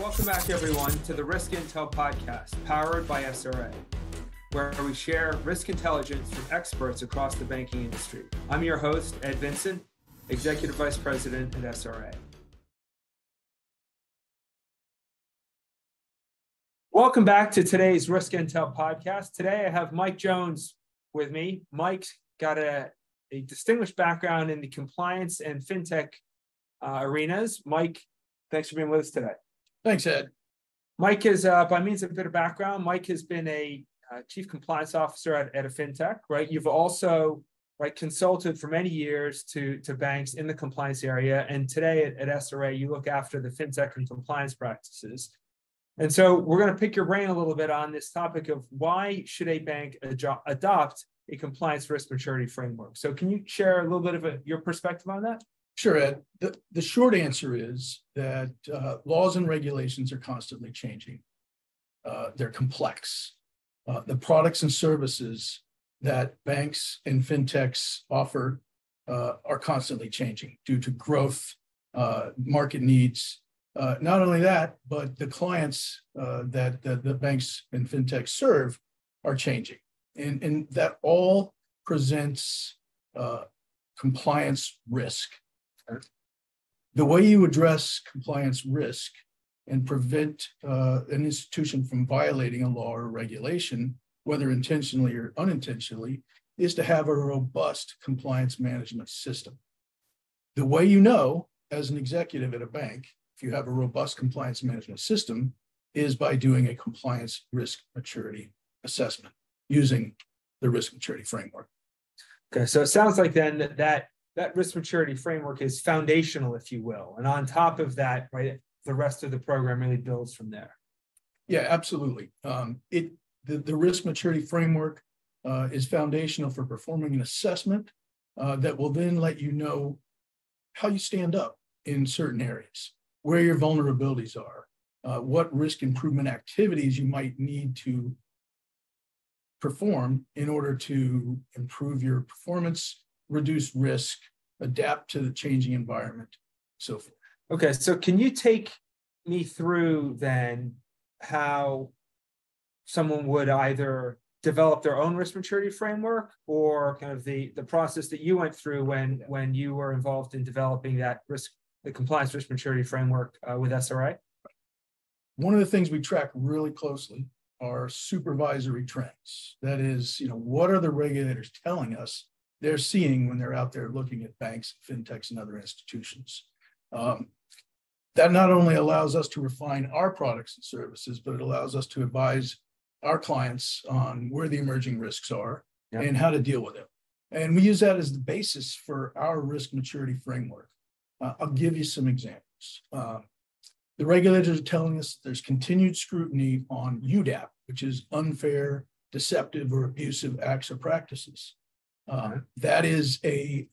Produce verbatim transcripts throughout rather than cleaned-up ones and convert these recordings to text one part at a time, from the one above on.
Welcome back, everyone, to the Risk Intel Podcast, powered by S R A, where we share risk intelligence from experts across the banking industry. I'm your host, Ed Vincent, Executive Vice President at S R A. Welcome back to today's Risk Intel Podcast. Today, I have Mike Jones with me. Mike's got a, a distinguished background in the compliance and fintech uh, arenas. Mike, thanks for being with us today. Thanks, Ed. Mike is, uh, by means of a bit of background, Mike has been a uh, chief compliance officer at, at a fintech, right? You've also right, consulted for many years to, to banks in the compliance area. And today at, at S R A, you look after the fintech and compliance practices. And so we're going to pick your brain a little bit on this topic of why should a bank ad- adopt a compliance risk maturity framework? So can you share a little bit of a, your perspective on that? Sure, Ed. The, the short answer is that uh, laws and regulations are constantly changing. Uh, they're complex. Uh, the products and services that banks and fintechs offer uh, are constantly changing due to growth, uh, market needs. Uh, not only that, but the clients uh, that, that the banks and fintechs serve are changing. And, and that all presents uh, compliance risk. The way you address compliance risk and prevent uh, an institution from violating a law or regulation, whether intentionally or unintentionally, is to have a robust compliance management system. The way you know, as an executive at a bank, if you have a robust compliance management system, is by doing a compliance risk maturity assessment using the risk maturity framework. Okay, so it sounds like then that that That risk maturity framework is foundational, if you will. And on top of that, right, the rest of the program really builds from there. Yeah, absolutely. Um, it the, the risk maturity framework uh, is foundational for performing an assessment uh, that will then let you know how you stand up in certain areas, where your vulnerabilities are, uh, what risk improvement activities you might need to perform in order to improve your performance, reduce risk, adapt to the changing environment, so forth. Okay, so can you take me through then how someone would either develop their own risk maturity framework or kind of the, the process that you went through when, when you were involved in developing that risk, the compliance risk maturity framework uh, with S R A? One of the things we track really closely are supervisory trends. That is, you know, what are the regulators telling us they're seeing when they're out there looking at banks, fintechs, and other institutions. Um, that not only allows us to refine our products and services, but it allows us to advise our clients on where the emerging risks are yeah. and how to deal with them. And we use that as the basis for our risk maturity framework. Uh, I'll give you some examples. Uh, the regulators are telling us there's continued scrutiny on U D A P, which is unfair, deceptive, or abusive acts or practices. Uh, that is a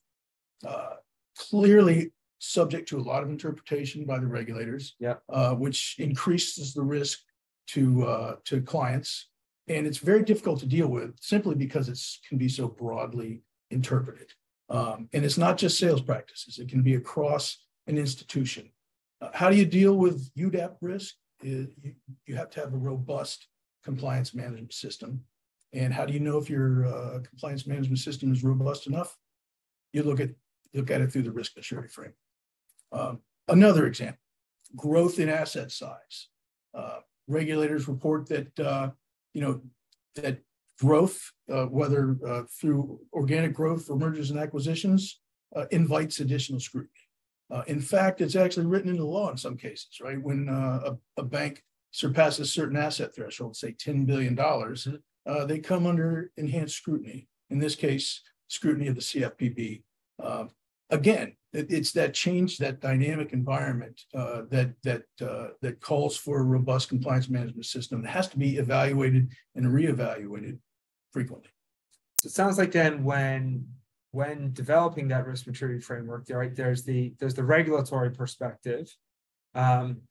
uh, clearly subject to a lot of interpretation by the regulators, yeah. uh, which increases the risk to uh, to clients, and it's very difficult to deal with simply because it can be so broadly interpreted. Um, and it's not just sales practices; it can be across an institution. Uh, how do you deal with U D A P risk? It, you, you have to have a robust compliance management system. And how do you know if your uh, compliance management system is robust enough? You look at look at it through the risk maturity frame. Um, another example, growth in asset size. Uh, regulators report that uh, you know that growth, uh, whether uh, through organic growth or mergers and acquisitions, uh, invites additional scrutiny. Uh, in fact, it's actually written into law in some cases. Right, when uh, a, a bank surpasses certain asset thresholds, say ten billion dollars. Mm-hmm. Uh, they come under enhanced scrutiny, in this case, scrutiny of the C F P B. Uh, again, it, it's that change, that dynamic environment uh, that, that, uh, that calls for a robust compliance management system that has to be evaluated and reevaluated frequently. So it sounds like then when, when developing that risk maturity framework, right, there's, the, there's the regulatory perspective, um,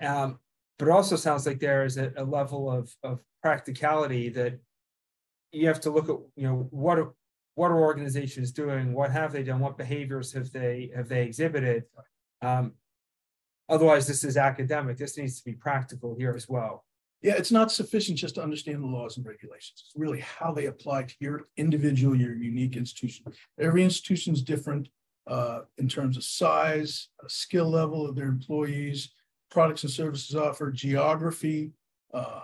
um, but it also sounds like there is a, a level of, of practicality that you have to look at, you know, what are, what are organizations doing? What have they done? What behaviors have they have they exhibited? Um, Otherwise, this is academic. This needs to be practical here as well. Yeah, it's not sufficient just to understand the laws and regulations. It's really how they apply to your individual, your unique institution. Every institution is different uh, in terms of size, skill level of their employees, products and services offered, geography, uh,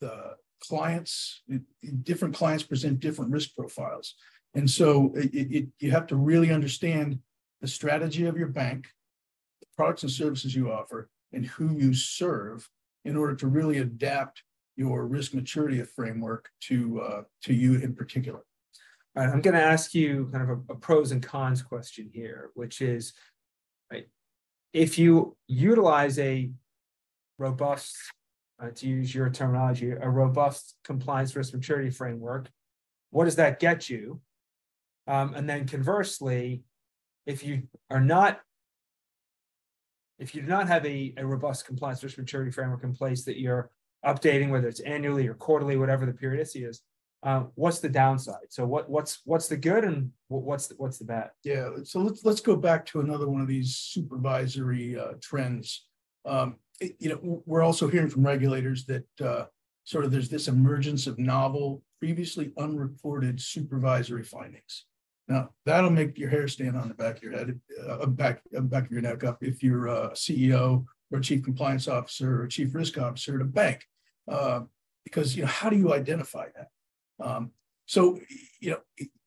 the clients. It, different clients present different risk profiles. And so it, it, you have to really understand the strategy of your bank, the products and services you offer, and who you serve in order to really adapt your risk maturity framework to uh, to you in particular. All right, I'm going to ask you kind of a, a pros and cons question here, which is, right, if you utilize a robust, uh, to use your terminology, a robust compliance risk maturity framework, what does that get you? Um, and then conversely, if you are not If you do not have a, a robust compliance risk maturity framework in place that you're updating, whether it's annually or quarterly, whatever the periodicity is, uh, what's the downside? So what what's what's the good and what's the, what's the bad? Yeah, so let's let's go back to another one of these supervisory uh, trends. Um, it, you know, we're also hearing from regulators that uh, sort of there's this emergence of novel, previously unreported supervisory findings. Now, that'll make your hair stand on the back of your head, uh, back, back of your neck up if you're a C E O or Chief Compliance Officer or Chief Risk Officer at a bank, uh, because, you know, how do you identify that? Um, so, you know,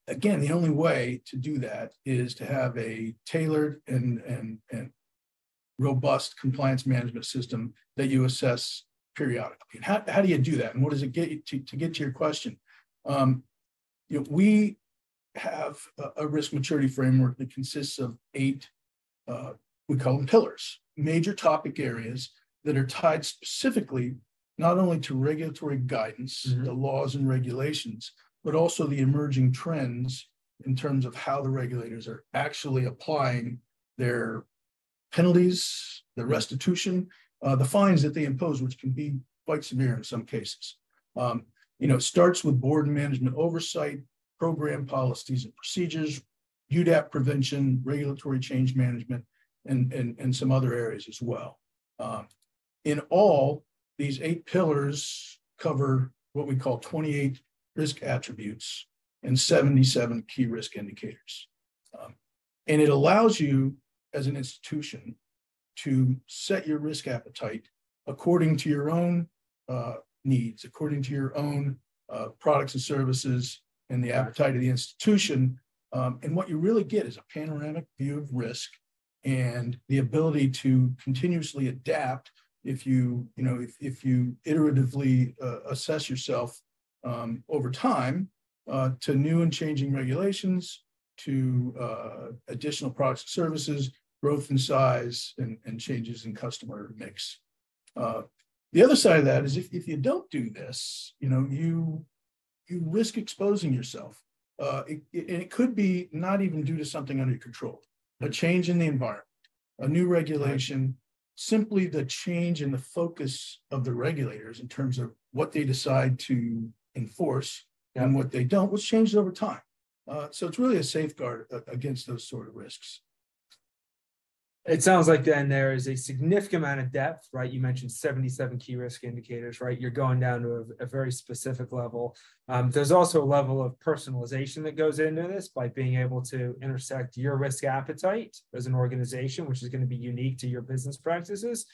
again, the only way to do that is to have a tailored and, and, and robust compliance management system that you assess periodically. And how, how do you do that? And what does it get you to, to get to your question? Um, you know, we... have a risk maturity framework that consists of eight, uh, we call them pillars, major topic areas that are tied specifically not only to regulatory guidance, mm-hmm. the laws and regulations, but also the emerging trends in terms of how the regulators are actually applying their penalties, the restitution, uh, the fines that they impose, which can be quite severe in some cases. Um, you know, it starts with board and management oversight, program policies and procedures, U D A P prevention, regulatory change management, and, and, and some other areas as well. Um, in all, these eight pillars cover what we call twenty-eight risk attributes and seventy-seven key risk indicators. Um, and it allows you as an institution to set your risk appetite according to your own uh, needs, according to your own uh, products and services, and the appetite of the institution. Um, and what you really get is a panoramic view of risk and the ability to continuously adapt if you, you know, if, if you iteratively uh, assess yourself um, over time uh, to new and changing regulations, to uh, additional products and services, growth in size, and, and changes in customer mix. Uh, the other side of that is if, if you don't do this, you know, you, you risk exposing yourself. Uh, it, it, and it could be not even due to something under your control, a change in the environment, a new regulation, simply the change in the focus of the regulators in terms of what they decide to enforce yeah. and what they don't, which changes over time. Uh, so it's really a safeguard against those sort of risks. It sounds like then there is a significant amount of depth, right? You mentioned seventy-seven key risk indicators, right? You're going down to a, a very specific level. Um, there's also a level of personalization that goes into this by being able to intersect your risk appetite as an organization, which is going to be unique to your business practices,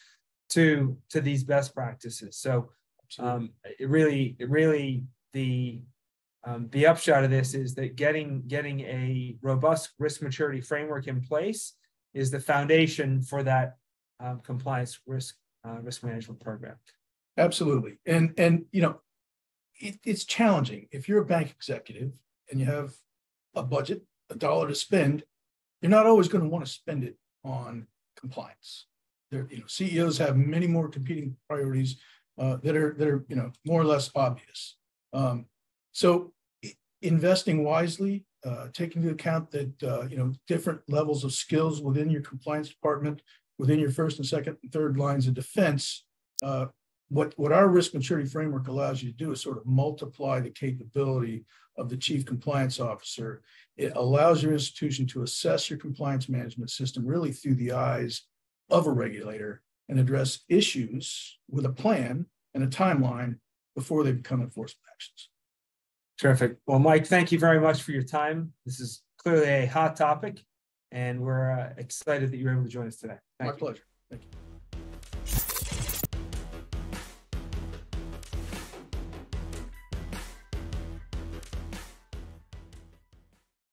to, to these best practices. So um, it really, it really the... Um, the upshot of this is that getting, getting a robust risk maturity framework in place is the foundation for that um, compliance risk uh, risk management program. Absolutely, and and you know, it, it's challenging if you're a bank executive and you have a budget, a dollar to spend. You're not always going to want to spend it on compliance. There, you know, C E Os have many more competing priorities uh, that are that are you know more or less obvious. Um, so investing wisely. Uh, take into account that uh, you know different levels of skills within your compliance department, within your first and second and third lines of defense. Uh, what what our risk maturity framework allows you to do is sort of multiply the capability of the chief compliance officer. It allows your institution to assess your compliance management system really through the eyes of a regulator and address issues with a plan and a timeline before they become enforceable actions. Terrific. Well, Mike, thank you very much for your time. This is clearly a hot topic, and we're uh, excited that you were able to join us today. Thank My you. pleasure. Thank you.